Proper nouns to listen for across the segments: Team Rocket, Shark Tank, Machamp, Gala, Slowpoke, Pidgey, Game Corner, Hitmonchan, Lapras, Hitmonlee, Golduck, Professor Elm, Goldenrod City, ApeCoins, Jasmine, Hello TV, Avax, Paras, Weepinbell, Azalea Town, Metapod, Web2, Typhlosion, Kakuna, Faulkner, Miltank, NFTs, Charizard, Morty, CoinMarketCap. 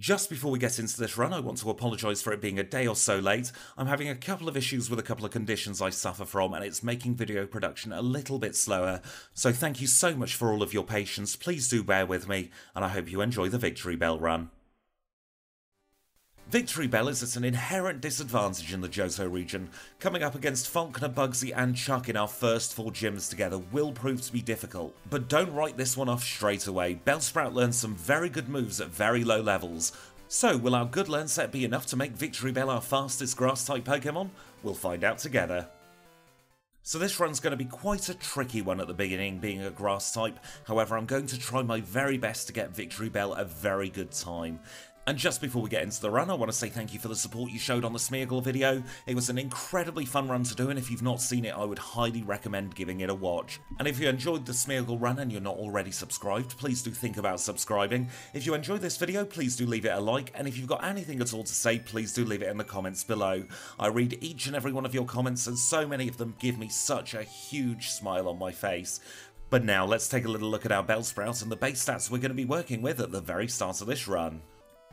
Just before we get into this run, I want to apologise for it being a day or so late. I'm having a couple of issues with a couple of conditions I suffer from, and it's making video production a little bit slower. So thank you so much for all of your patience, please do bear with me, and I hope you enjoy the Victreebel run. Victreebel is at an inherent disadvantage in the Johto region. Coming up against Faulkner, Bugsy and Chuck in our first four gyms together will prove to be difficult, but don't write this one off straight away. Bellsprout learns some very good moves at very low levels. So will our good learn set be enough to make Victreebel our fastest grass type Pokémon? We'll find out together. So this run's going to be quite a tricky one at the beginning, being a grass type. However, I'm going to try my very best to get Victreebel a very good time. And just before we get into the run, I want to say thank you for the support you showed on the Smeargle video. It was an incredibly fun run to do, and if you've not seen it, I would highly recommend giving it a watch. And if you enjoyed the Smeargle run and you're not already subscribed, please do think about subscribing. If you enjoyed this video, please do leave it a like, and if you've got anything at all to say, please do leave it in the comments below. I read each and every one of your comments, and so many of them give me such a huge smile on my face. But now, let's take a little look at our Bellsprout and the base stats we're going to be working with at the very start of this run.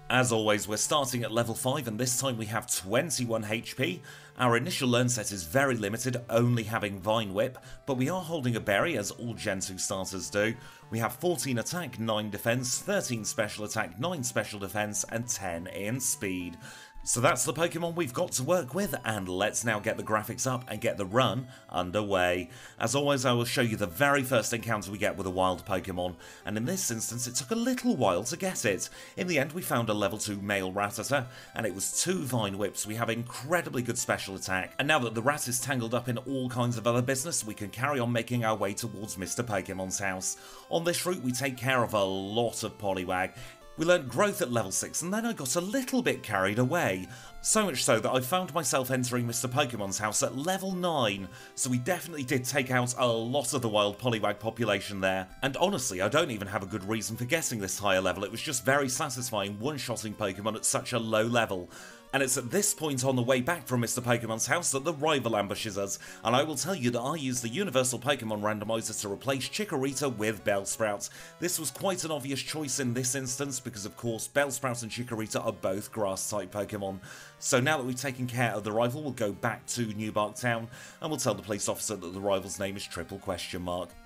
As always, we're starting at level 5 and this time we have 21 HP. Our initial learn set is very limited, only having Vine Whip, but we are holding a berry as all Gen 2 starters do. We have 14 attack, 9 defense, 13 special attack, 9 special defense and 10 in speed. So that's the Pokémon we've got to work with, and let's now get the graphics up and get the run underway. As always, I will show you the very first encounter we get with a wild Pokémon, and in this instance it took a little while to get it. In the end we found a level 2 male Rattata, and it was 2 Vine Whips. We have incredibly good special attack, and now that the rat is tangled up in all kinds of other business, we can carry on making our way towards Mr. Pokémon's house. On this route we take care of a lot of Poliwag. We learnt growth at level 6 and then I got a little bit carried away. So much so that I found myself entering Mr. Pokemon's house at level 9, so we definitely did take out a lot of the wild Poliwag population there. And honestly, I don't even have a good reason for getting this higher level, it was just very satisfying one-shotting Pokemon at such a low level. And it's at this point on the way back from Mr. Pokemon's house that the rival ambushes us, and I will tell you that I used the Universal Pokemon Randomizer to replace Chikorita with Bellsprout. This was quite an obvious choice in this instance because of course Bellsprout and Chikorita are both grass-type Pokemon. So now that we've taken care of the rival, we'll go back to New Bark Town and we'll tell the police officer that the rival's name is ?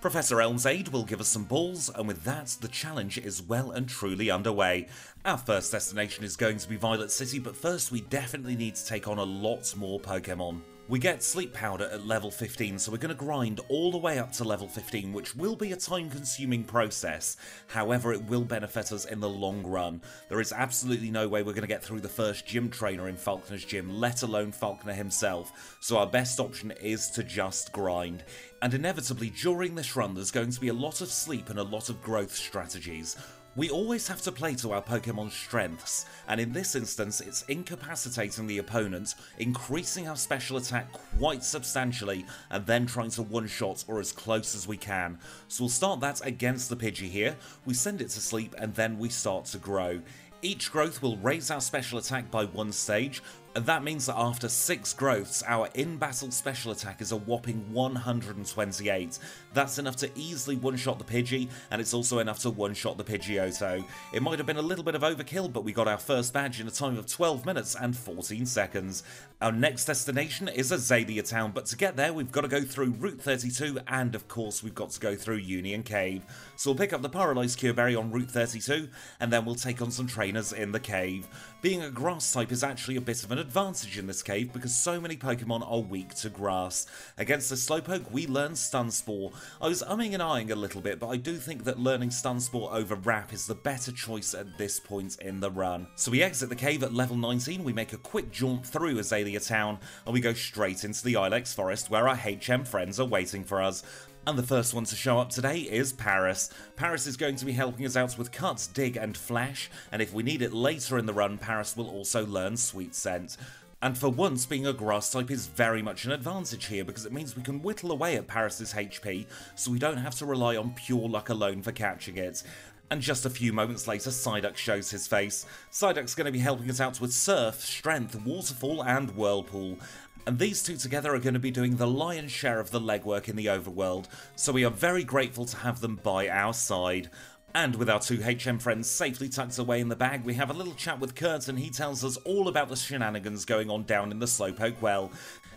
Professor Elm's aide will give us some balls, and with that, the challenge is well and truly underway. Our first destination is going to be Violet City, but first we definitely need to take on a lot more Pokémon. We get Sleep Powder at level 15, so we're going to grind all the way up to level 15, which will be a time-consuming process. However, it will benefit us in the long run. There is absolutely no way we're going to get through the first gym trainer in Faulkner's gym, let alone Faulkner himself, so our best option is to just grind. And inevitably, during this run, there's going to be a lot of sleep and a lot of growth strategies. We always have to play to our Pokémon's strengths, and in this instance it's incapacitating the opponent, increasing our special attack quite substantially, and then trying to one-shot or as close as we can. So we'll start that against the Pidgey here, we send it to sleep and then we start to grow. Each growth will raise our special attack by 1 stage, and that means that after 6 growths our in-battle special attack is a whopping 128. That's enough to easily one-shot the Pidgey, and it's also enough to one-shot the Pidgeotto. It might have been a little bit of overkill, but we got our first badge in a time of 12 minutes and 14 seconds. Our next destination is Azalea Town, but to get there we've got to go through Route 32, and of course we've got to go through Union Cave. So we'll pick up the Paralyzed Cureberry on Route 32, and then we'll take on some training in the cave. Being a grass type is actually a bit of an advantage in this cave because so many Pokemon are weak to grass. Against the Slowpoke we learn Stun Spore. I was umming and ahhing a little bit, but I do think that learning Stun Spore over Rap is the better choice at this point in the run. So we exit the cave at level 19, we make a quick jaunt through Azalea Town and we go straight into the Ilex Forest where our HM friends are waiting for us. And the first one to show up today is Paras. Paras is going to be helping us out with Cut, Dig and Flash, and if we need it later in the run, Paras will also learn Sweet Scent. And for once, being a grass type is very much an advantage here because it means we can whittle away at Paras' HP, so we don't have to rely on pure luck alone for catching it. And just a few moments later, Psyduck shows his face. Psyduck's going to be helping us out with Surf, Strength, Waterfall and Whirlpool. And these two together are going to be doing the lion's share of the legwork in the overworld, so we are very grateful to have them by our side. And with our two HM friends safely tucked away in the bag, we have a little chat with Kurt and he tells us all about the shenanigans going on down in the Slowpoke well.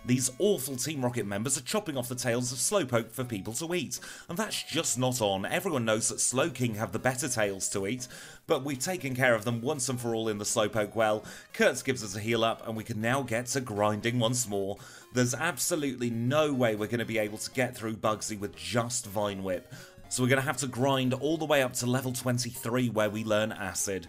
These awful Team Rocket members are chopping off the tails of Slowpoke for people to eat, and that's just not on. Everyone knows that Slowking have the better tails to eat, but we've taken care of them once and for all in the Slowpoke well. Kurt gives us a heal up and we can now get to grinding once more. There's absolutely no way we're going to be able to get through Bugsy with just Vine Whip. So we're going to have to grind all the way up to level 23 where we learn Acid.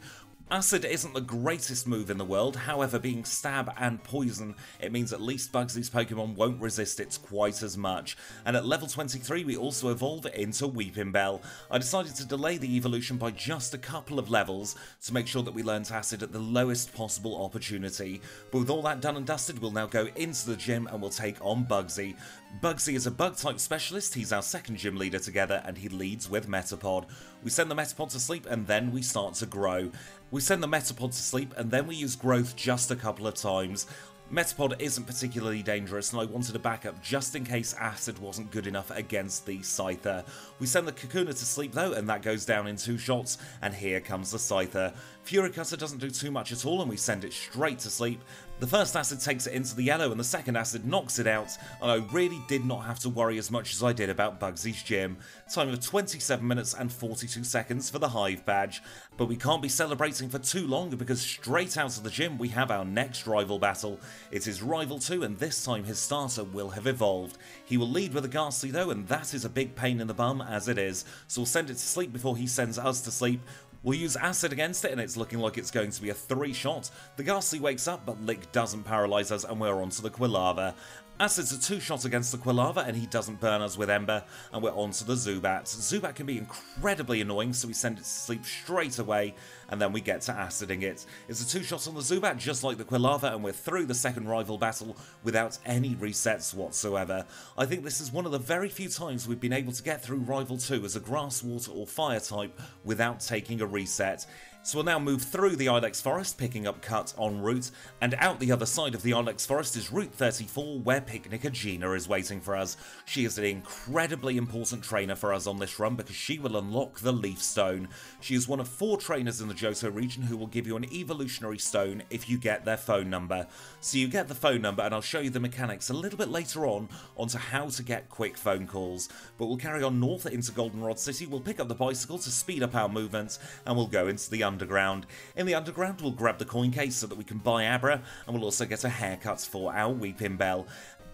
Acid isn't the greatest move in the world, however being stab and poison, it means at least Bugsy's Pokemon won't resist it quite as much. And at level 23 we also evolve into Weepinbell. I decided to delay the evolution by just a couple of levels to make sure that we learnt Acid at the lowest possible opportunity. But with all that done and dusted, we'll now go into the gym and we'll take on Bugsy. Bugsy is a bug-type specialist, he's our second gym leader together, and he leads with Metapod. We send the Metapod to sleep and then we start to grow. We send the Metapod to sleep and then we use growth just a couple of times. Metapod isn't particularly dangerous and I wanted a backup just in case Acid wasn't good enough against the Scyther. We send the Kakuna to sleep though and that goes down in two shots, and here comes the Scyther. Furicata doesn't do too much at all and we send it straight to sleep. The first Acid takes it into the yellow and the second Acid knocks it out, and I really did not have to worry as much as I did about Bugsy's gym. Time of 27 minutes and 42 seconds for the Hive badge. But we can't be celebrating for too long because straight out of the gym we have our next rival battle. It is Rival 2 and this time his starter will have evolved. He will lead with a Ghastly though, and that is a big pain in the bum as it is, so we'll send it to sleep before he sends us to sleep. We'll use Acid against it and it's looking like it's going to be a three shot. The Ghastly wakes up but Lick doesn't paralyse us and we're on to the Quillava. Acid's a two-shot against the Quillava and he doesn't burn us with Ember, and we're on to the Zubat. Zubat can be incredibly annoying, so we send it to sleep straight away and then we get to Aciding it. It's a two-shot on the Zubat just like the Quillava, and we're through the second rival battle without any resets whatsoever. I think this is one of the very few times we've been able to get through Rival 2 as a Grass, Water or Fire type without taking a reset. So we'll now move through the Ilex Forest, picking up Cut en route, and out the other side of the Ilex Forest is Route 34 where Picnicker Gina is waiting for us. She is an incredibly important trainer for us on this run because she will unlock the Leaf Stone. She is one of four trainers in the Johto region who will give you an evolutionary stone if you get their phone number. So you get the phone number and I'll show you the mechanics a little bit later on onto how to get quick phone calls. But we'll carry on north into Goldenrod City, we'll pick up the bicycle to speed up our movements, and we'll go into the Underground. In the Underground we'll grab the coin case so that we can buy Abra, and we'll also get a haircut for our Weepinbell.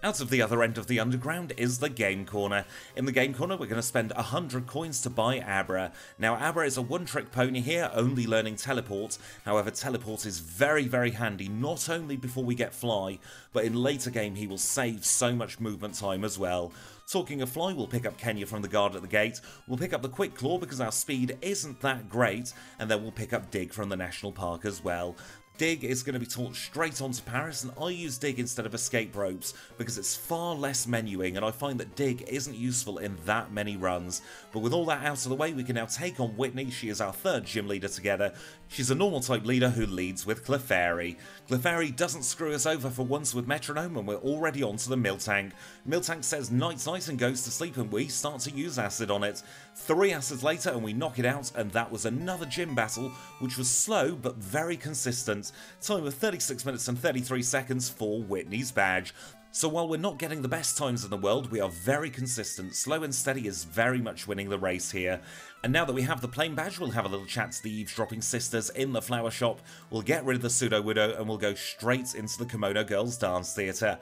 Out of the other end of the Underground is the Game Corner. In the Game Corner we're going to spend 100 coins to buy Abra. Now Abra is a one-trick pony here, only learning Teleport. However, Teleport is very, very handy, not only before we get Fly, but in later game he will save so much movement time as well. Talking of Fly, we'll pick up Kenya from the guard at the gate, we'll pick up the Quick Claw because our speed isn't that great, and then we'll pick up Dig from the National Park as well. Dig is going to be taught straight onto Paras, and I use Dig instead of escape ropes because it's far less menuing and I find that Dig isn't useful in that many runs. But with all that out of the way, we can now take on Whitney. She is our third gym leader together. She's a normal type leader who leads with Clefairy. Clefairy doesn't screw us over for once with Metronome, and we're already onto the Miltank. Miltank says night night and goes to sleep, and we start to use Acid on it. Three Acids later and we knock it out, and that was another gym battle which was slow but very consistent. Time of 36 minutes and 33 seconds for Whitney's badge. So while we're not getting the best times in the world, we are very consistent. Slow and steady is very much winning the race here. And now that we have the plain badge, we'll have a little chat to the eavesdropping sisters in the flower shop. We'll get rid of the pseudo widow and we'll go straight into the Kimono Girls Dance Theatre.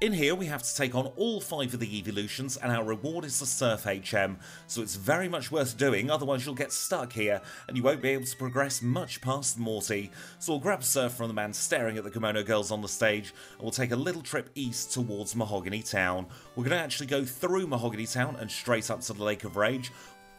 In here we have to take on all five of the evolutions, and our reward is the Surf HM, so it's very much worth doing, otherwise you'll get stuck here and you won't be able to progress much past Morty. So we'll grab Surf from the man staring at the Kimono Girls on the stage, and we'll take a little trip east towards Mahogany Town. We're going to actually go through Mahogany Town and straight up to the Lake of Rage.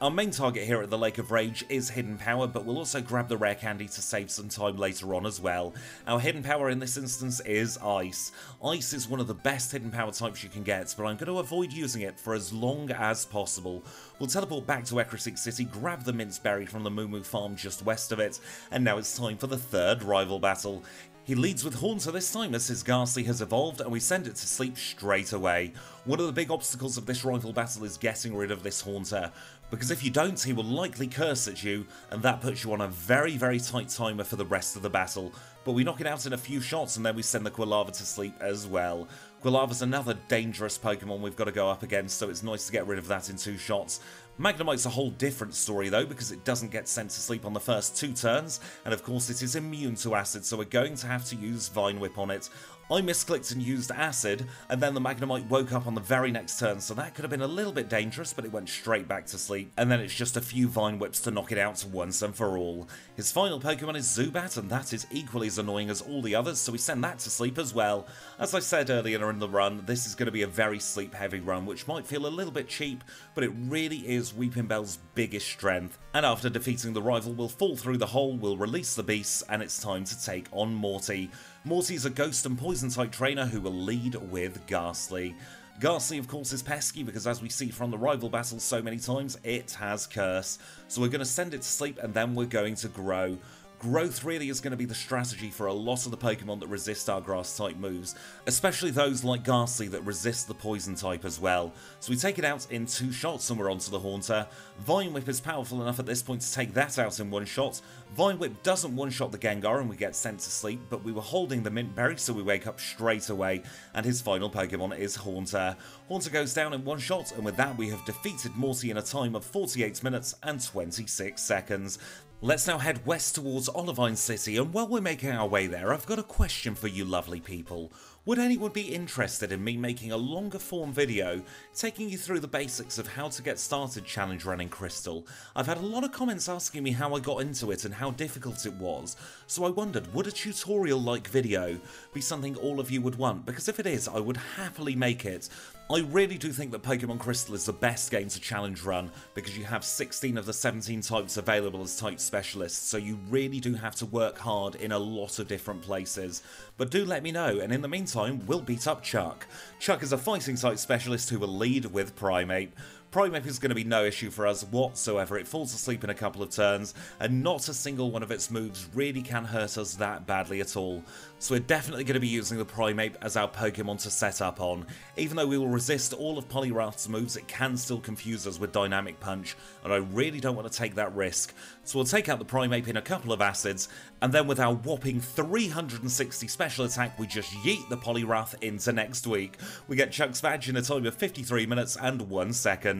Our main target here at the Lake of Rage is Hidden Power, but we'll also grab the Rare Candy to save some time later on as well. Our Hidden Power in this instance is Ice. Ice is one of the best Hidden Power types you can get, but I'm going to avoid using it for as long as possible. We'll teleport back to Ecrusic City, grab the Mince Berry from the Moo Moo Farm just west of it, and now it's time for the third rival battle. He leads with Haunter this time as his Ghastly has evolved and we send it to sleep straight away. One of the big obstacles of this rival battle is getting rid of this Haunter, because if you don't he will likely curse at you and that puts you on a very tight timer for the rest of the battle, but we knock it out in a few shots and then we send the Quillava to sleep as well. Quillava's another dangerous Pokemon we've got to go up against, so it's nice to get rid of that in two shots. Magnemite's a whole different story though, because it doesn't get sent to sleep on the first two turns, and of course it is immune to acid, so we're going to have to use Vine Whip on it. I misclicked and used acid, and then the Magnemite woke up on the very next turn, so that could have been a little bit dangerous, but it went straight back to sleep, and then it's just a few Vine Whips to knock it out once and for all. His final Pokemon is Zubat, and that is equally as annoying as all the others, so we send that to sleep as well. As I said earlier in the run, this is going to be a very sleep-heavy run, which might feel a little bit cheap, but it really is Weepinbell's biggest strength, and after defeating the rival, we'll fall through the hole, we'll release the beasts, and it's time to take on Morty. Morty's a ghost and poison type trainer who will lead with Ghastly. Ghastly of course is pesky because, as we see from the rival battles so many times, it has curse. So we're going to send it to sleep and then we're going to grow. Growth really is going to be the strategy for a lot of the Pokemon that resist our grass type moves, especially those like Ghastly that resist the poison type as well. So we take it out in two shots and we're onto the Haunter. Vine Whip is powerful enough at this point to take that out in one shot. Vine Whip doesn't one shot the Gengar and we get sent to sleep, but we were holding the Mint Berry so we wake up straight away, and his final Pokemon is Haunter. Haunter goes down in one shot, and with that we have defeated Morty in a time of 48 minutes and 26 seconds. Let's now head west towards Olivine City, and while we're making our way there, I've got a question for you lovely people. Would anyone be interested in me making a longer form video taking you through the basics of how to get started challenge running Crystal? I've had a lot of comments asking me how I got into it and how difficult it was, so I wondered, would a tutorial like video be something all of you would want? Because if it is, I would happily make it. I really do think that Pokemon Crystal is the best game to challenge run, because you have 16 of the 17 types available as type specialists, so you really do have to work hard in a lot of different places. But do let me know, and in the meantime we'll beat up Chuck. Chuck is a fighting type specialist who will lead with Primeape. Primeape is going to be no issue for us whatsoever. It falls asleep in a couple of turns, and not a single one of its moves really can hurt us that badly at all. So we're definitely going to be using the Primeape as our Pokemon to set up on. Even though we will resist all of Poliwrath's moves, it can still confuse us with Dynamic Punch, and I really don't want to take that risk. So we'll take out the Primeape in a couple of acids, and then with our whopping 360 special attack, we just yeet the Poliwrath into next week. We get Chuck's Vag in a time of 53 minutes and 1 second.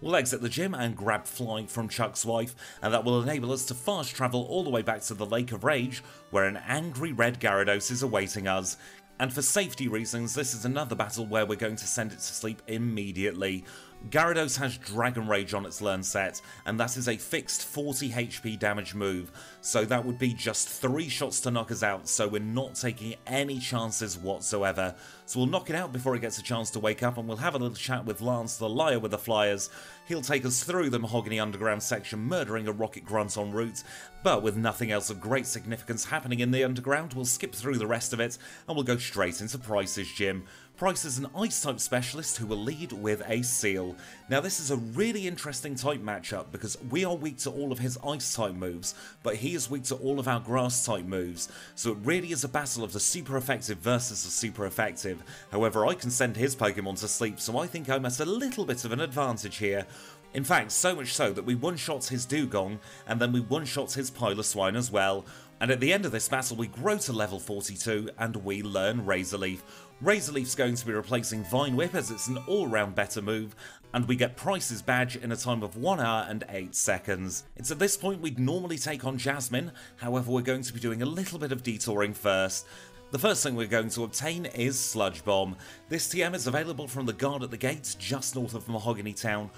We'll exit the gym and grab Flying from Chuck's wife, and that will enable us to fast travel all the way back to the Lake of Rage, where an angry red Gyarados is awaiting us. And for safety reasons, this is another battle where we're going to send it to sleep immediately. Gyarados has Dragon Rage on its learn set, and that is a fixed 40 HP damage move, so that would be just 3 shots to knock us out, so we're not taking any chances whatsoever. So we'll knock it out before it gets a chance to wake up, and we'll have a little chat with Lance, the liar with the flyers. He'll take us through the Mahogany Underground section, murdering a Rocket Grunt en route, but with nothing else of great significance happening in the Underground, we'll skip through the rest of it, and we'll go straight into Price's gym. Price is an Ice-type specialist who will lead with a Seal. Now this is a really interesting type matchup because we are weak to all of his Ice-type moves, but he is weak to all of our Grass-type moves, so it really is a battle of the super effective versus the super effective. However, I can send his Pokemon to sleep, so I think I'm at a little bit of an advantage here. In fact, so much so that we one-shot his Dewgong, and then we one-shot his Piloswine as well. And at the end of this battle, we grow to level 42, and we learn Razor Leaf. Razor Leaf's going to be replacing Vine Whip as it's an all-round better move, and we get Price's Badge in a time of 1 hour and 8 seconds. It's at this point we'd normally take on Jasmine, however we're going to be doing a little bit of detouring first. The first thing we're going to obtain is Sludge Bomb. This TM is available from the guard at the gates just north of Mahogany Town,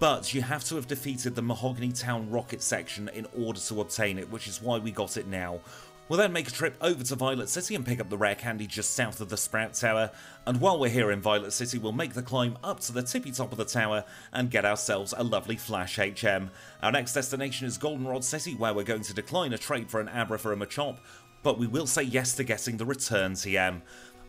but you have to have defeated the Mahogany Town Rocket section in order to obtain it, which is why we got it now. We'll then make a trip over to Violet City and pick up the rare candy just south of the Sprout Tower, and while we're here in Violet City we'll make the climb up to the tippy top of the tower and get ourselves a lovely Flash HM. Our next destination is Goldenrod City, where we're going to decline a trade for an Abra for a Machop, but we will say yes to getting the return TM.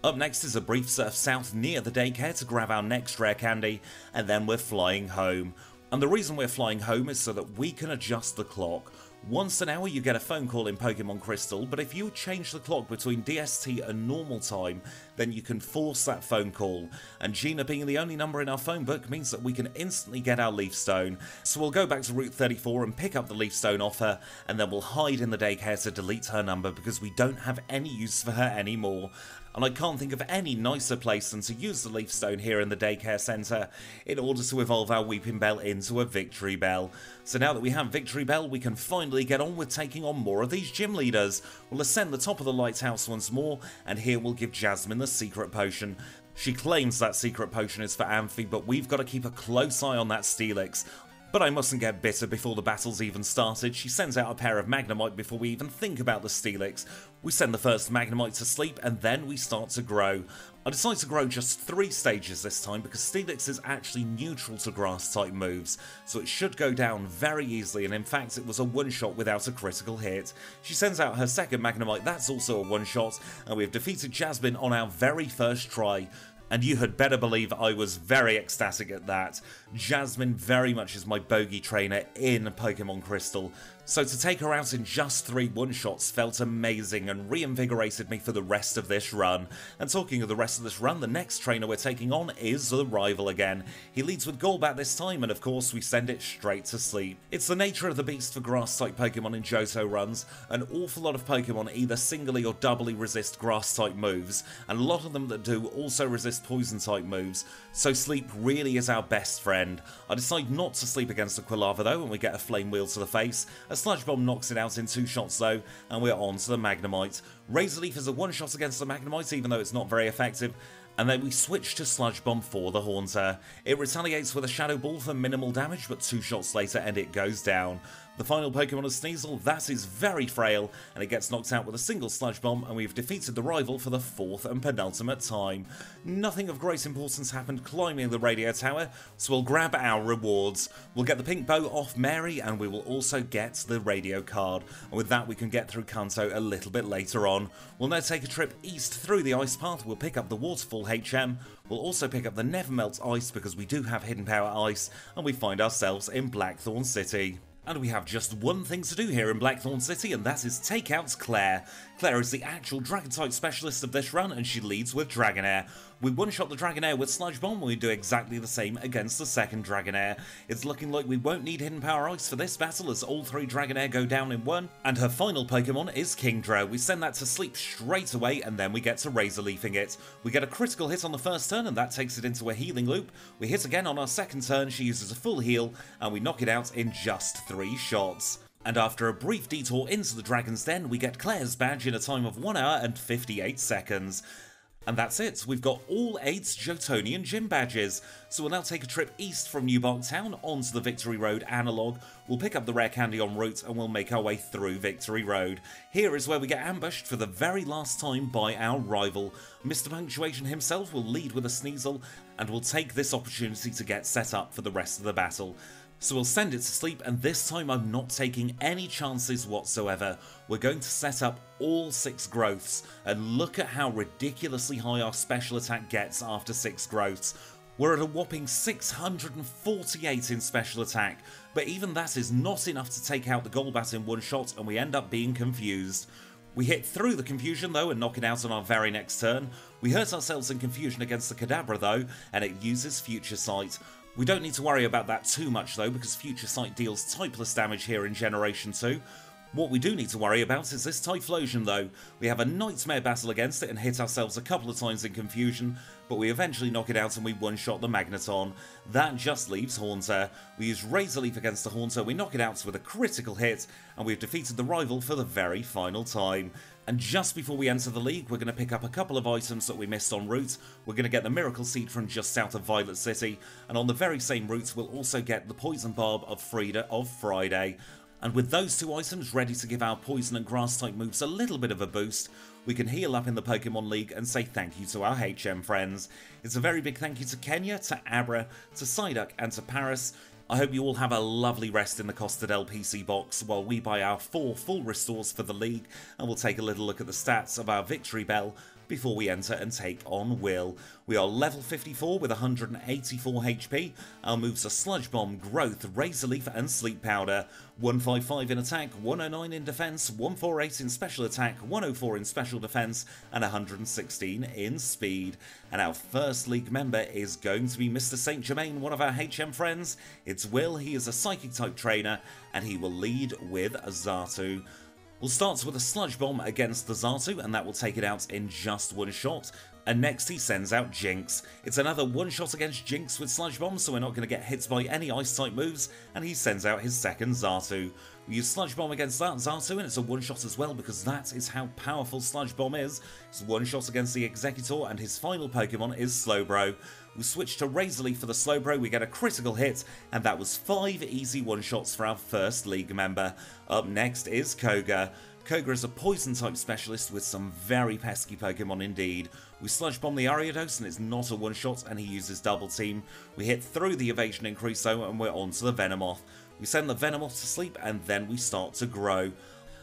Up next is a brief surf south near the daycare to grab our next rare candy, and then we're flying home. And the reason we're flying home is so that we can adjust the clock. Once an hour you get a phone call in Pokemon Crystal, but if you change the clock between DST and normal time, then you can force that phone call. And Gina being the only number in our phone book means that we can instantly get our Leaf Stone. So we'll go back to Route 34 and pick up the Leaf Stone off her, and then we'll hide in the daycare to delete her number because we don't have any use for her anymore. And I can't think of any nicer place than to use the Leaf Stone here in the daycare centre in order to evolve our Weepinbell into a Victreebel. So now that we have Victreebel, we can finally get on with taking on more of these gym leaders. We'll ascend the top of the lighthouse once more, and here we'll give Jasmine the secret potion. She claims that secret potion is for Amphi, but we've got to keep a close eye on that Steelix. But I mustn't get bitter before the battle's even started. She sends out a pair of Magnemite before we even think about the Steelix. We send the first Magnemite to sleep, and then we start to grow. I decide to grow just 3 stages this time because Steelix is actually neutral to grass type moves, so it should go down very easily, and in fact it was a one-shot without a critical hit. She sends out her second Magnemite, that's also a one-shot, and we have defeated Jasmine on our very first try. And you had better believe I was very ecstatic at that. Jasmine very much is my bogey trainer in Pokemon Crystal, so to take her out in just 3 one-shots felt amazing and reinvigorated me for the rest of this run. And talking of the rest of this run, the next trainer we're taking on is the rival again. He leads with Golbat this time, and of course we send it straight to sleep. It's the nature of the beast for grass-type Pokemon in Johto runs. An awful lot of Pokemon either singly or doubly resist grass-type moves, and a lot of them that do also resist poison-type moves, so sleep really is our best friend. I decide not to sleep against the Quillava though, and we get a Flame Wheel to the face. A Sludge Bomb knocks it out in 2 shots though, and we're on to the Magnemite. Razor Leaf is a one-shot against the Magnemite, even though it's not very effective, and then we switch to Sludge Bomb for the Haunter. It retaliates with a Shadow Ball for minimal damage, but 2 shots later and it goes down. The final Pokemon is Sneasel, that is very frail, and it gets knocked out with a single Sludge Bomb, and we've defeated the rival for the 4th and penultimate time. Nothing of great importance happened climbing the radio tower, so we'll grab our rewards. We'll get the pink bow off Mary, and we will also get the radio card, and with that we can get through Kanto a little bit later on. We'll now take a trip east through the ice path, we'll pick up the Waterfall HM, we'll also pick up the Nevermelt Ice because we do have Hidden Power Ice, and we find ourselves in Blackthorn City. And we have just one thing to do here in Blackthorn City, and that is take out Claire. Claire is the actual Dragon-type specialist of this run, and she leads with Dragonair. We one-shot the Dragonair with Sludge Bomb, and we do exactly the same against the second Dragonair. It's looking like we won't need Hidden Power Ice for this battle, as all 3 Dragonair go down in one. And her final Pokemon is Kingdra. We send that to sleep straight away, and then we get to Razor Leafing it. We get a critical hit on the first turn, and that takes it into a healing loop. We hit again on our second turn, she uses a full heal, and we knock it out in just 3 shots. And after a brief detour into the Dragon's Den, we get Claire's badge in a time of 1 hour and 58 seconds. And that's it, we've got all 8 Johtonian gym badges. So we'll now take a trip east from New Bark Town onto the Victory Road analogue. We'll pick up the rare candy en route, and we'll make our way through Victory Road. Here is where we get ambushed for the very last time by our rival. Mr. Punctuation himself will lead with a Sneasel, and we'll take this opportunity to get set up for the rest of the battle. So we'll send it to sleep, and this time I'm not taking any chances whatsoever. We're going to set up all 6 growths, and look at how ridiculously high our special attack gets after 6 growths. We're at a whopping 648 in special attack, but even that is not enough to take out the Golbat in one shot, and we end up being confused. We hit through the confusion though and knock it out on our very next turn. We hurt ourselves in confusion against the Kadabra though, and it uses Future Sight. We don't need to worry about that too much though, because Future Sight deals typeless damage here in Generation 2. What we do need to worry about is this Typhlosion though. We have a nightmare battle against it and hit ourselves a couple of times in confusion, but we eventually knock it out and we one-shot the Magneton. That just leaves Haunter. We use Razor Leaf against the Haunter, we knock it out with a critical hit, and we've defeated the rival for the very final time. And just before we enter the league, we're going to pick up a couple of items that we missed en route. We're going to get the Miracle Seed from just south of Violet City, and on the very same route we'll also get the Poison Barb of Frida of Friday. And with those 2 items ready to give our Poison and Grass-type moves a little bit of a boost, we can heal up in the Pokemon League and say thank you to our HM friends. It's a very big thank you to Kenya, to Abra, to Psyduck and to Paras. I hope you all have a lovely rest in the Costadel PC box while we buy our 4 full restores for the league, and we'll take a little look at the stats of our Victreebel, before we enter and take on Will. We are level 54 with 184 HP. Our moves are Sludge Bomb, Growth, Razor Leaf and Sleep Powder. 155 in attack, 109 in defense, 148 in special attack, 104 in special defense, and 116 in speed. And our first league member is going to be Mr. St. Germain, one of our HM friends. It's Will, he is a psychic type trainer, and he will lead with Zatu. We'll start with a Sludge Bomb against the Zatu, and that will take it out in just one shot. And next he sends out Jinx. It's another one shot against Jinx with Sludge Bomb, so we're not going to get hit by any Ice-type moves, and he sends out his second Zatu. We use Sludge Bomb against that Zatu, and it's a one shot as well, because that is how powerful Sludge Bomb is. It's one shot against the Executor, and his final Pokemon is Slowbro. We switch to Razor Leaf for the Slowbro, we get a critical hit, and that was 5 easy one-shots for our first league member. Up next is Koga. Koga is a Poison-type specialist with some very pesky Pokemon indeed. We Sludge Bomb the Ariados, and it's not a one-shot, and he uses Double Team. We hit through the Evasion Increase though, and we're on to the Venomoth. We send the Venomoth to sleep, and then we start to grow.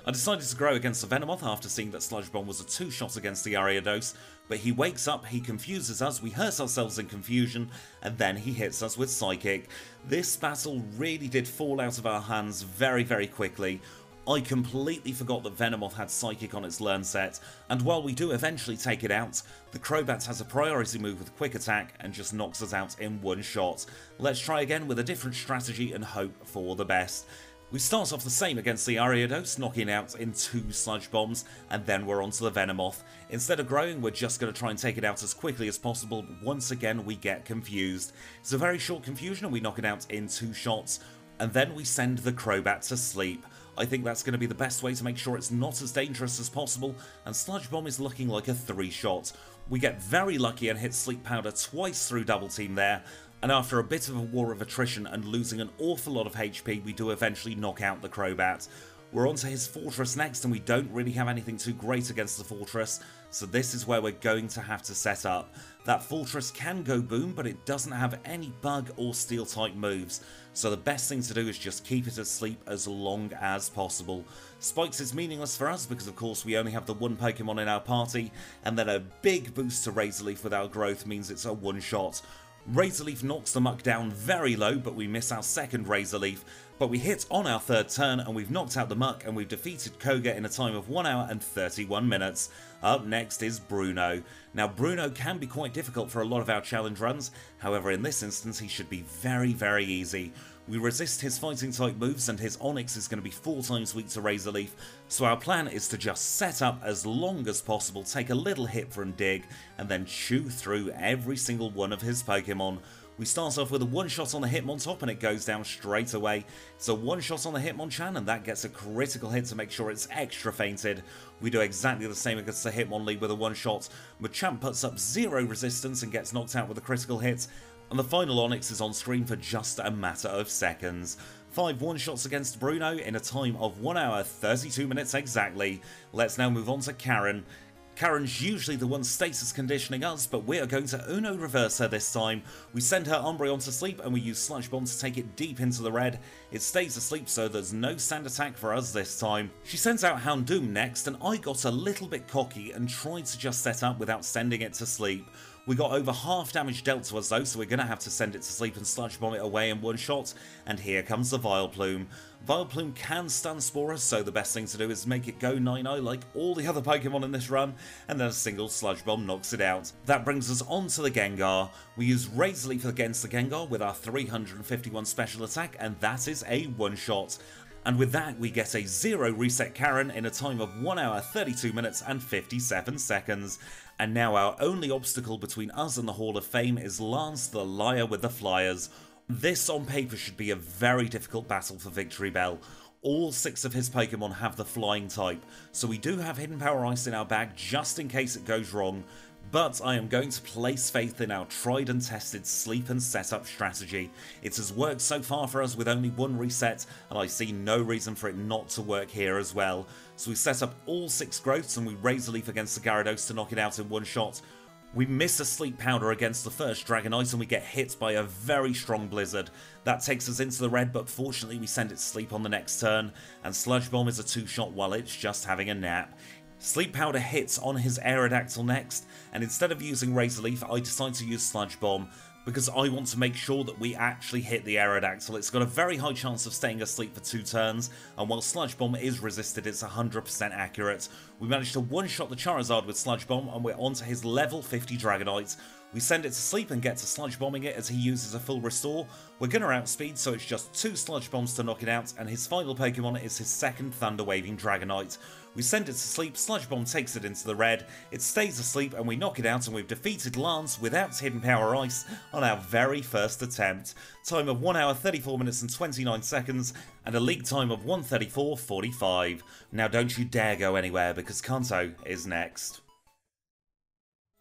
I decided to grow against the Venomoth after seeing that Sludge Bomb was a two-shot against the Ariados, but he wakes up, he confuses us, we hurt ourselves in confusion, and then he hits us with Psychic. This battle really did fall out of our hands very, very quickly. I completely forgot that Venomoth had Psychic on its learn set, and while we do eventually take it out, the Crobat has a priority move with Quick Attack and just knocks us out in one shot. Let's try again with a different strategy and hope for the best. We start off the same against the Ariados, knocking out in 2 Sludge Bombs, and then we're onto the Venomoth. Instead of growing, we're just going to try and take it out as quickly as possible, but once again we get confused. It's a very short confusion and we knock it out in 2 shots, and then we send the Crobat to sleep. I think that's going to be the best way to make sure it's not as dangerous as possible, and Sludge Bomb is looking like a 3-shot. We get very lucky and hit Sleep Powder twice through Double Team there, and after a bit of a war of attrition and losing an awful lot of HP, we do eventually knock out the Crobat. We're onto his Fortress next, and we don't really have anything too great against the Fortress, so this is where we're going to have to set up. That Fortress can go boom, but it doesn't have any bug or steel type moves, so the best thing to do is just keep it asleep as long as possible. Spikes is meaningless for us because of course we only have the one Pokemon in our party, and then a big boost to Razor Leaf with our growth means it's a one shot. Razor Leaf knocks the Muck down very low, but we miss our second Razor Leaf. But we hit on our third turn, and we've knocked out the Muck, and we've defeated Koga in a time of 1 hour and 31 minutes. Up next is Bruno. Now Bruno can be quite difficult for a lot of our challenge runs, however in this instance he should be very, very easy. We resist his fighting type moves, and his Onix is going to be 4 times weak to Razor Leaf, so our plan is to just set up as long as possible, take a little hit from Dig, and then chew through every single one of his Pokemon. We start off with a one shot on the Hitmontop and it goes down straight away. It's a one shot on the Hitmonchan and that gets a critical hit to make sure it's extra fainted. We do exactly the same against the Hitmonlee with a one shot. Machamp puts up 0 resistance and gets knocked out with a critical hit. And the final Onix is on screen for just a matter of seconds. 5 one-shots against Bruno in a time of 1 hour, 32 minutes exactly. Let's now move on to Karen. Karen's usually the one status conditioning us, but we are going to Uno reverse her this time. We send her Umbreon to sleep and we use Sludge Bomb to take it deep into the red. It stays asleep, so there's no sand attack for us this time. She sends out Houndoom next, and I got a little bit cocky and tried to just set up without sending it to sleep. We got over half damage dealt to us though, so we're going to have to send it to sleep and Sludge Bomb it away in one shot, and here comes the Vileplume. Vileplume can stun Spore us, so the best thing to do is make it go 9-0 like all the other Pokemon in this run, and then a single Sludge Bomb knocks it out. That brings us on to the Gengar. We use Razor Leaf against the Gengar with our 351 special attack, and that is a one-shot. And with that, we get a 0 reset Karen in a time of 1 hour, 32 minutes and 57 seconds. And now our only obstacle between us and the Hall of Fame is Lance the Liar with the Flyers. This on paper should be a very difficult battle for Victreebel. All 6 of his Pokemon have the flying type, so we do have Hidden Power Ice in our bag just in case it goes wrong. But I am going to place faith in our tried and tested sleep and setup strategy. It has worked so far for us with only one reset, and I see no reason for it not to work here as well. So we set up all 6 growths and we Razor Leaf against the Gyarados to knock it out in one shot. We miss a Sleep Powder against the first Dragonite and we get hit by a very strong Blizzard. That takes us into the red, but fortunately we send it to sleep on the next turn, and Sludge Bomb is a 2-shot while it's just having a nap. Sleep Powder hits on his Aerodactyl next, and instead of using Razor Leaf, I decide to use Sludge Bomb, because I want to make sure that we actually hit the Aerodactyl. It's got a very high chance of staying asleep for 2 turns, and while Sludge Bomb is resisted, it's 100% accurate. We managed to one-shot the Charizard with Sludge Bomb, and we're onto his level 50 Dragonite. We send it to sleep and get to Sludge Bombing it as he uses a full restore. We're gonna outspeed, so it's just 2 Sludge Bombs to knock it out, and his final Pokemon is his second Thunder Waving Dragonite. We send it to sleep, Sludge Bomb takes it into the red, it stays asleep and we knock it out, and we've defeated Lance without Hidden Power Ice on our very first attempt. Time of 1 hour 34 minutes and 29 seconds, and a league time of 1:34:45. Now don't you dare go anywhere, because Kanto is next.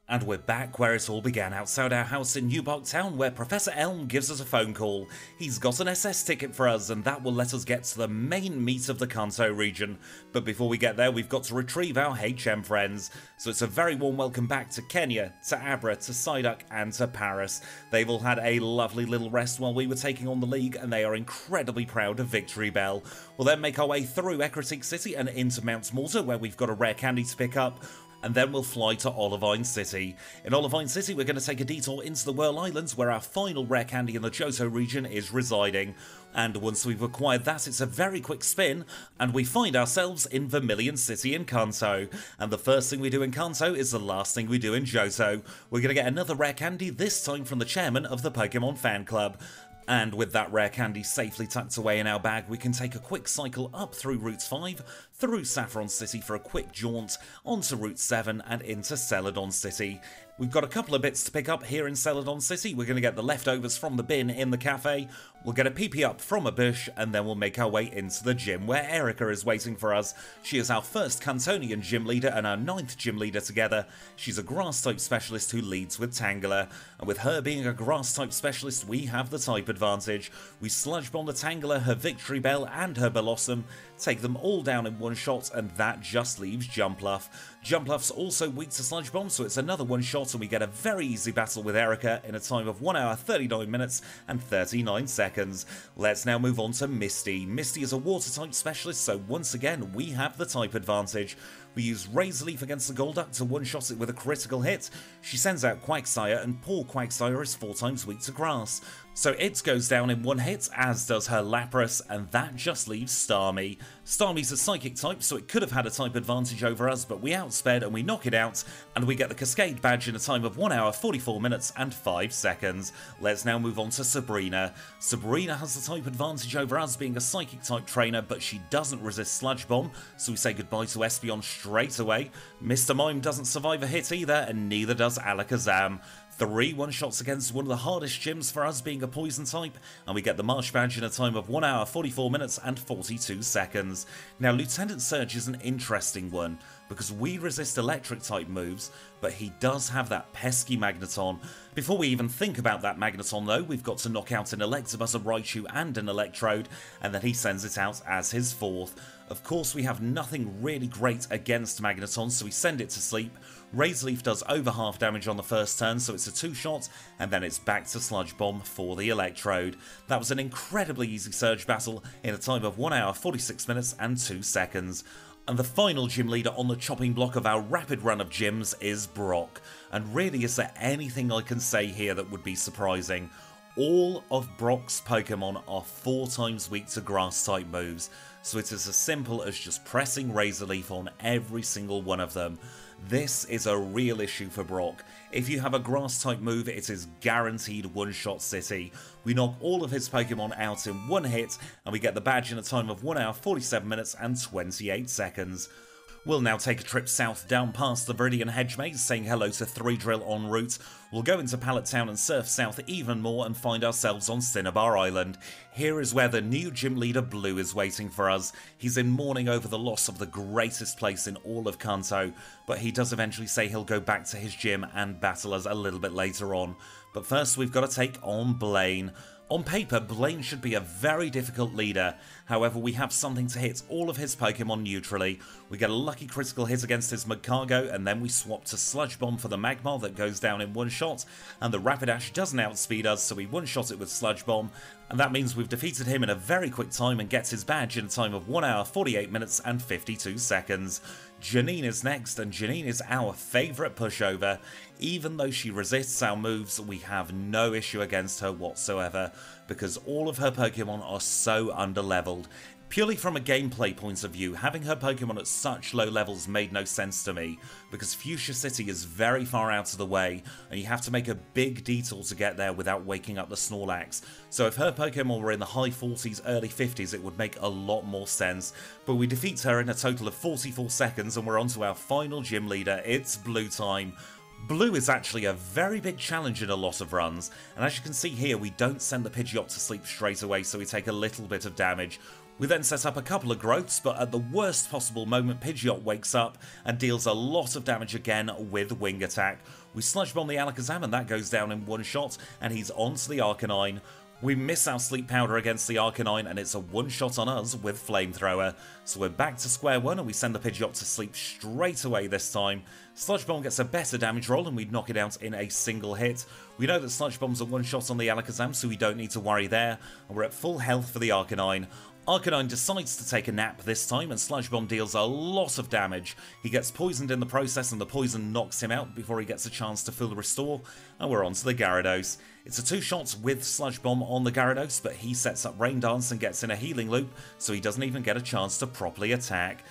And we're back where it all began, outside our house in New Bark Town, where Professor Elm gives us a phone call. He's got an SS ticket for us, and that will let us get to the main meat of the Kanto region. But before we get there, we've got to retrieve our HM friends. So it's a very warm welcome back to Kenya, to Abra, to Psyduck, and to Paras. They've all had a lovely little rest while we were taking on the league, and they are incredibly proud of Victreebel. We'll then make our way through Ecruteak City and into Mount Mortar, where we've got a rare candy to pick up, and then we'll fly to Olivine City. In Olivine City, we're going to take a detour into the Whirl Islands, where our final rare candy in the Johto region is residing. And once we've acquired that, it's a very quick spin, and we find ourselves in Vermilion City in Kanto. And the first thing we do in Kanto is the last thing we do in Johto. We're going to get another rare candy, this time from the chairman of the Pokemon Fan Club. And with that rare candy safely tucked away in our bag, we can take a quick cycle up through Route 5, through Saffron City for a quick jaunt, onto Route 7 and into Celadon City. We've got a couple of bits to pick up here in Celadon City. We're going to get the leftovers from the bin in the cafe, we'll get a PP up from a bush, and then we'll make our way into the gym where Erica is waiting for us. She is our first Cantonian gym leader and our 9th gym leader together. She's a grass type specialist who leads with Tangela, and with her being a grass type specialist, we have the type advantage. We Sludge Bomb the Tangela, her Victreebel and her Bellossom, take them all down in one shot, and that just leaves Jumpluff. Jumpluff's also weak to Sludge Bomb, so it's another one shot, and we get a very easy battle with Erica in a time of 1 hour 39 minutes and 39 seconds. Let's now move on to Misty. Misty is a water type specialist, so once again we have the type advantage. We use Razor Leaf against the Golduck to one-shot it with a critical hit. She sends out Quagsire, and poor Quagsire is 4 times weak to grass, so it goes down in 1 hit, as does her Lapras, and that just leaves Starmie. Starmie's a psychic type, so it could have had a type advantage over us, but we outsped and we knock it out, and we get the Cascade badge in a time of 1 hour 44 minutes and 5 seconds. Let's now move on to Sabrina. Sabrina has the type advantage over us, being a psychic type trainer, but she doesn't resist Sludge Bomb, so we say goodbye to Espeon straight away. Mr. Mime doesn't survive a hit either, and neither does Alakazam. 3 one-shots against one of the hardest gyms for us, being a poison type, and we get the Marsh Badge in a time of 1 hour 44 minutes and 42 seconds. Now Lieutenant Surge is an interesting one, because we resist electric type moves, but he does have that pesky Magneton. Before we even think about that Magneton though, we've got to knock out an Electabuzz, a Raichu and an Electrode, and then he sends it out as his 4th. Of course, we have nothing really great against Magneton, so we send it to sleep. Razor Leaf does over half damage on the first turn, so it's a 2-shot, and then it's back to Sludge Bomb for the Electrode. That was an incredibly easy Surge battle in a time of 1 hour 46 minutes and 2 seconds. And the final gym leader on the chopping block of our rapid run of gyms is Brock. And really, is there anything I can say here that would be surprising? All of Brock's Pokemon are 4 times weak to grass type moves, so it is as simple as just pressing Razor Leaf on every single one of them. This is a real issue for Brock. If you have a grass type move, it is guaranteed one-shot city. We knock all of his Pokemon out in 1 hit, and we get the badge in a time of 1 hour 47 minutes and 28 seconds. We'll now take a trip south down past the Viridian Hedge Maze, saying hello to 3Drill en route. We'll go into Pallet Town and surf south even more and find ourselves on Cinnabar Island. Here is where the new gym leader Blue is waiting for us. He's in mourning over the loss of the greatest place in all of Kanto, but he does eventually say he'll go back to his gym and battle us a little bit later on. But first we've got to take on Blaine. On paper, Blaine should be a very difficult leader, however we have something to hit all of his Pokemon neutrally. We get a lucky critical hit against his Magcargo, and then we swap to Sludge Bomb for the Magmar that goes down in 1 shot, and the Rapidash doesn't outspeed us, so we 1-shot it with Sludge Bomb, and that means we've defeated him in a very quick time and gets his badge in a time of 1 hour 48 minutes and 52 seconds. Janine is next, and Janine is our favourite pushover. Even though she resists our moves, we have no issue against her whatsoever, because all of her Pokemon are so underleveled. Purely from a gameplay point of view, having her Pokemon at such low levels made no sense to me, because Fuchsia City is very far out of the way, and you have to make a big detour to get there without waking up the Snorlax. So if her Pokemon were in the high 40s, early 50s, it would make a lot more sense. But we defeat her in a total of 44 seconds, and we're on to our final gym leader. It's Blue time. Blue is actually a very big challenge in a lot of runs, and as you can see here, we don't send the Pidgeot to sleep straight away, so we take a little bit of damage. We then set up a couple of growths, but at the worst possible moment, Pidgeot wakes up and deals a lot of damage again with Wing Attack. We Sludge Bomb the Alakazam, and that goes down in one shot, and he's on to the Arcanine. We miss our Sleep Powder against the Arcanine, and it's a one-shot on us with Flamethrower. So we're back to square one, and we send the Pidgeot to sleep straight away this time. Sludge Bomb gets a better damage roll, and we knock it out in a single hit. We know that Sludge Bomb's a one-shot on the Alakazam, so we don't need to worry there, and we're at full health for the Arcanine. Arcanine decides to take a nap this time, and Sludge Bomb deals a lot of damage. He gets poisoned in the process, and the poison knocks him out before he gets a chance to full restore, and we're on to the Gyarados. It's a two-shot with Sludge Bomb on the Gyarados, but he sets up Rain Dance and gets in a healing loop, so he doesn't even get a chance to properly attack.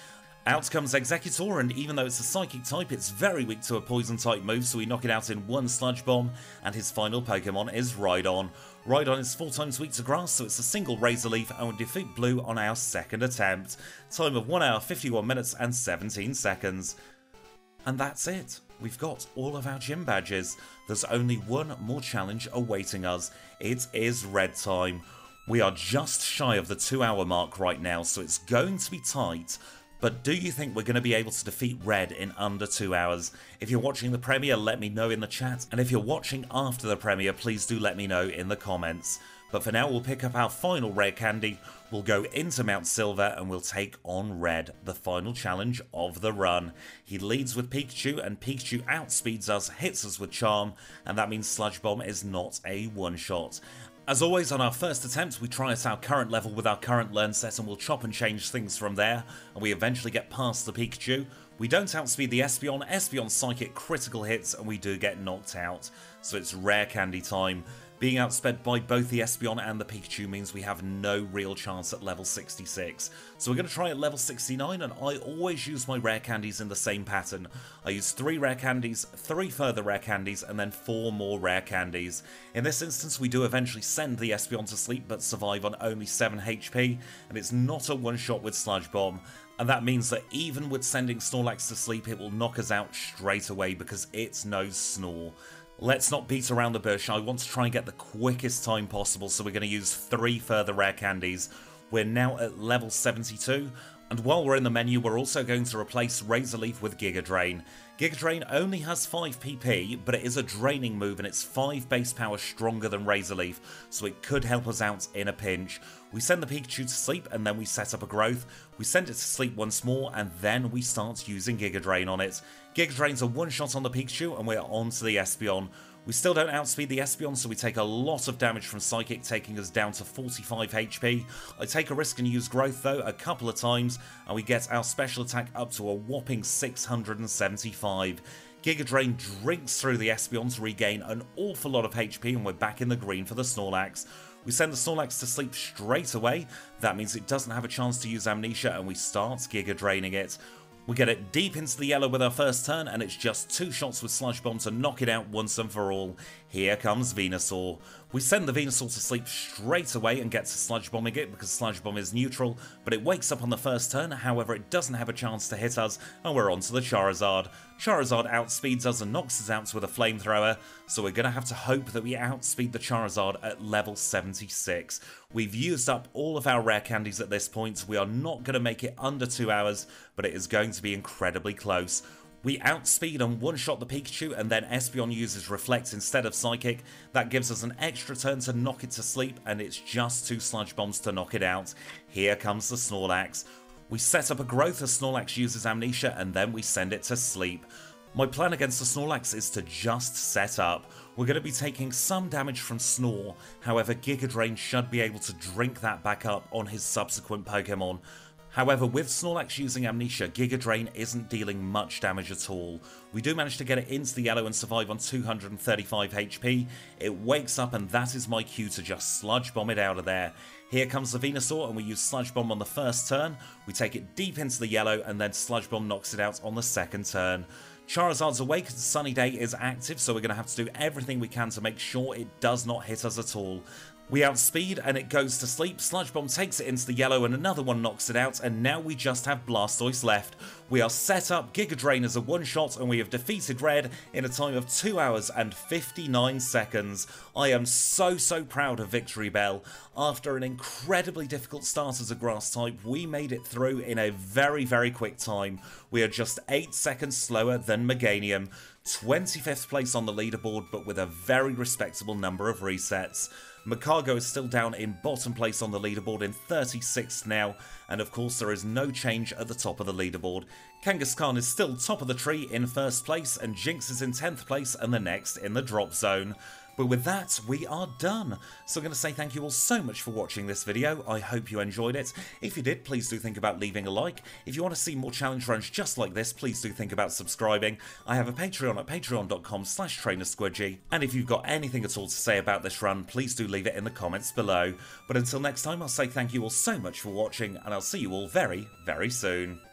Out comes Executor, and even though it's a Psychic type, it's very weak to a Poison type move, so we knock it out in one Sludge Bomb, and his final Pokemon is Rhydon. Rhydon is 4 times weak to grass, so it's a single Razor Leaf, and we defeat Blue on our second attempt. Time of 1 hour, 51 minutes and 17 seconds. And that's it. We've got all of our gym badges. There's only one more challenge awaiting us. It is red time. We are just shy of the 2-hour mark right now, so it's going to be tight. But do you think we're going to be able to defeat Red in under 2 hours? If you're watching the premiere, let me know in the chat. And if you're watching after the premiere, please do let me know in the comments. But for now, we'll pick up our final rare candy. We'll go into Mount Silver, and we'll take on Red, the final challenge of the run. He leads with Pikachu, and Pikachu outspeeds us, hits us with Charm, and that means Sludge Bomb is not a one-shot. As always, on our first attempt, we try at our current level with our current learn set, and we'll chop and change things from there, and we eventually get past the Pikachu. We don't outspeed the Espeon. Espeon psychic critical hits, and we do get knocked out, so it's rare candy time. Being outsped by both the Espeon and the Pikachu means we have no real chance at level 66. So we're going to try at level 69, and I always use my rare candies in the same pattern. I use 3 rare candies, 3 further rare candies, and then 4 more rare candies. In this instance, we do eventually send the Espeon to sleep, but survive on only 7 HP, and it's not a one-shot with Sludge Bomb. And that means that even with sending Snorlax to sleep, it will knock us out straight away because it knows Snore. Let's not beat around the bush. I want to try and get the quickest time possible, so we're going to use 3 further rare candies. We're now at level 72, and while we're in the menu, we're also going to replace Razor Leaf with Giga Drain. Giga Drain only has 5 PP, but it is a draining move, and it's 5 base power stronger than Razor Leaf, so it could help us out in a pinch. We send the Pikachu to sleep, and then we set up a growth. We send it to sleep once more, and then we start using Giga Drain on it. Giga Drain's a one-shot on the Pikachu, and we're on to the Espeon. We still don't outspeed the Espeon, so we take a lot of damage from Psychic, taking us down to 45 HP. I take a risk and use Growth, though, a couple of times, and we get our special attack up to a whopping 675. Giga Drain drinks through the Espeon to regain an awful lot of HP, and we're back in the green for the Snorlax. We send the Snorlax to sleep straight away. That means it doesn't have a chance to use Amnesia, and we start Giga Draining it. We get it deep into the yellow with our first turn, and it's just 2 shots with Sludge Bomb to knock it out once and for all. Here comes Venusaur. We send the Venusaur to sleep straight away and get to Sludge Bombing it because Sludge Bomb is neutral, but it wakes up on the first turn. However, it doesn't have a chance to hit us, and we're on to the Charizard. Charizard outspeeds us and knocks us out with a Flamethrower, so we're going to have to hope that we outspeed the Charizard at level 76. We've used up all of our rare candies at this point. We are not going to make it under 2 hours, but it is going to be incredibly close. We outspeed and one-shot the Pikachu, and then Espeon uses Reflect instead of Psychic. That gives us an extra turn to knock it to sleep, and it's just 2 Sludge Bombs to knock it out. Here comes the Snorlax. We set up a growth as Snorlax uses Amnesia, and then we send it to sleep. My plan against the Snorlax is to just set up. We're going to be taking some damage from Snore, however Giga Drain should be able to drink that back up on his subsequent Pokemon. However, with Snorlax using Amnesia, Giga Drain isn't dealing much damage at all. We do manage to get it into the yellow and survive on 235 HP. It wakes up and that is my cue to just Sludge Bomb it out of there. Here comes the Venusaur and we use Sludge Bomb on the first turn. We take it deep into the yellow and then Sludge Bomb knocks it out on the second turn. Charizard's awake, Sunny Day is active, so we're going to have to do everything we can to make sure it does not hit us at all. We outspeed and it goes to sleep. Sludge Bomb takes it into the yellow and another one knocks it out, and now we just have Blastoise left. We are set up, Giga Drain is a one-shot, and we have defeated Red in a time of 2 hours and 59 seconds. I am so proud of Victreebel. After an incredibly difficult start as a grass type, we made it through in a very quick time. We are just 8 seconds slower than Meganium. 25th place on the leaderboard, but with a very respectable number of resets. Magcargo is still down in bottom place on the leaderboard in 36th now, and of course there is no change at the top of the leaderboard. Kangaskhan is still top of the tree in 1st place, and Jinx is in 10th place and the next in the drop zone. But with that, we are done. So I'm going to say thank you all so much for watching this video. I hope you enjoyed it. If you did, please do think about leaving a like. If you want to see more challenge runs just like this, please do think about subscribing. I have a Patreon at patreon.com/trainersquidgy. And if you've got anything at all to say about this run, please do leave it in the comments below. But until next time, I'll say thank you all so much for watching, and I'll see you all very soon.